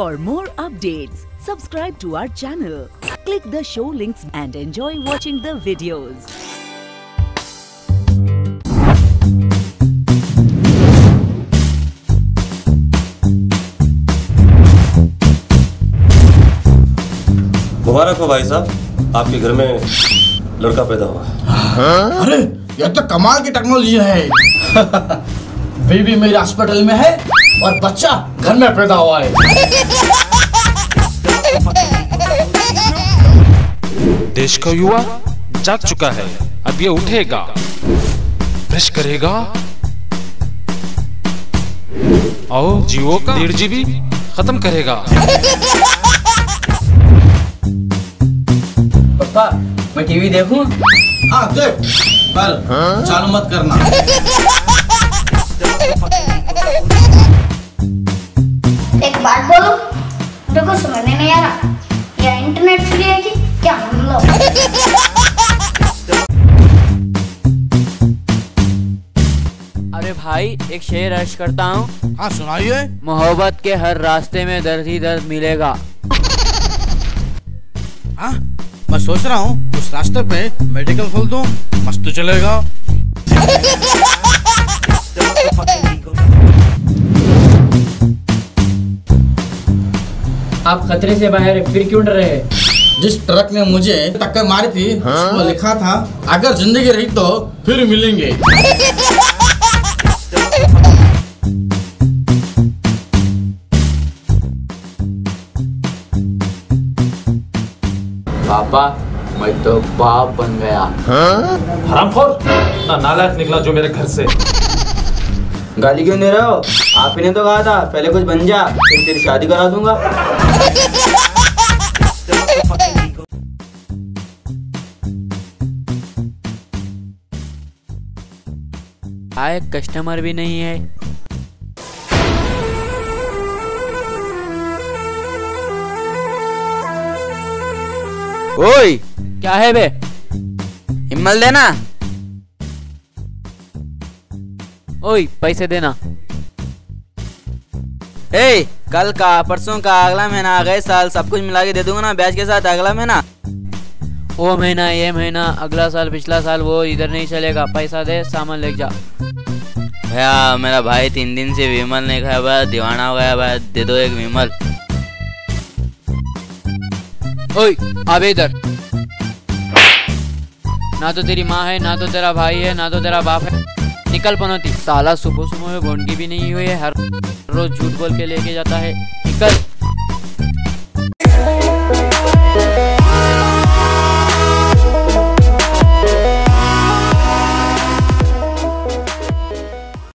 For more updates, subscribe to our channel, click the show links and enjoy watching the videos. मुबारक हो भाई साहब, आपके घर में लड़का पैदा हुआ। अरे ये तो कमाल की टेक्नोलॉजी है। बेबी मेरे हॉस्पिटल में है और बच्चा घर में पैदा हुआ है। देश का युवा जाग चुका है, अब ये उठेगा, ब्रश करेगा और जियो का 1.5 GB खत्म करेगा। मैं टीवी देखूं? हाँ देख, पर चालू मत करना। एक बात बोलूं, मेरे को समझ नहीं आ रहा, क्या इंटरनेट फ्री है कि क्या? हम लोग अरे भाई एक शेर अर्ज करता हूँ। हाँ सुनाइए। मोहब्बत के हर रास्ते में दर्द ही दर्द मिलेगा। हाँ मैं सोच रहा हूँ उस रास्ते पे मेडिकल खोल दूं, मस्त चलेगा। आप खतरे से बाहर हैं, फिर क्यों डर रहे हैं? जिस ट्रक ने मुझे टक्कर मारी थी उसमें लिखा था, अगर जिंदगी रही तो फिर मिलेंगे। पापा मैं तो बाप बन गया। हरामखोर, ना नालायक निकला जो मेरे घर से। गाली क्यों दे रहे हो? आप ही ने तो कहा था पहले कुछ बन जा, फिर तेरी शादी करा दूंगा। आए कस्टमर भी नहीं है। ओए क्या है बे, हिम्मत देना। ओए पैसे देना। ए कल का, परसों का, अगला महीना, अगले साल, सब कुछ मिला के दे दूंगा ना ब्याज के साथ। अगला महीना, वो महीना, ये महीना, अगला साल, पिछला साल, वो इधर नहीं चलेगा। पैसा दे, सामान ले जा। भैया मेरा भाई 3 दिन से विमल नहीं खाया, भाई दीवाना हो गया। भाई दे दो एक विमल। ओए अब इधर, ना तो तेरी माँ है, ना तो तेरा भाई है, ना तो तेरा बाप है। निकल पनौती साला, सुबह सुबह में बोंडगी भी नहीं हुई है, हर रोज झूठ बोल के लेके जाता है। निकल।